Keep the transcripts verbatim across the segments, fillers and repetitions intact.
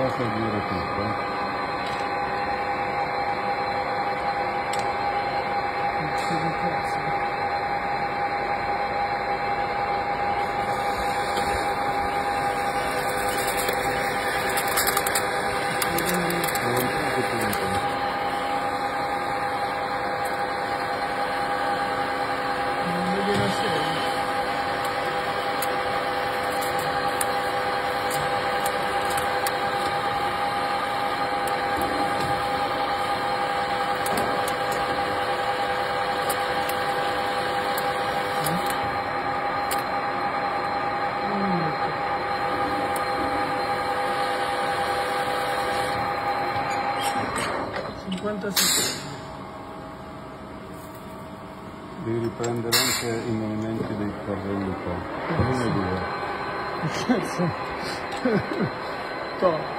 posso dire tutto. cinquanta secondi. Devi riprendere anche i movimenti dei carrelli qua. Uno e due. Cazzo. Top.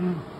Mm.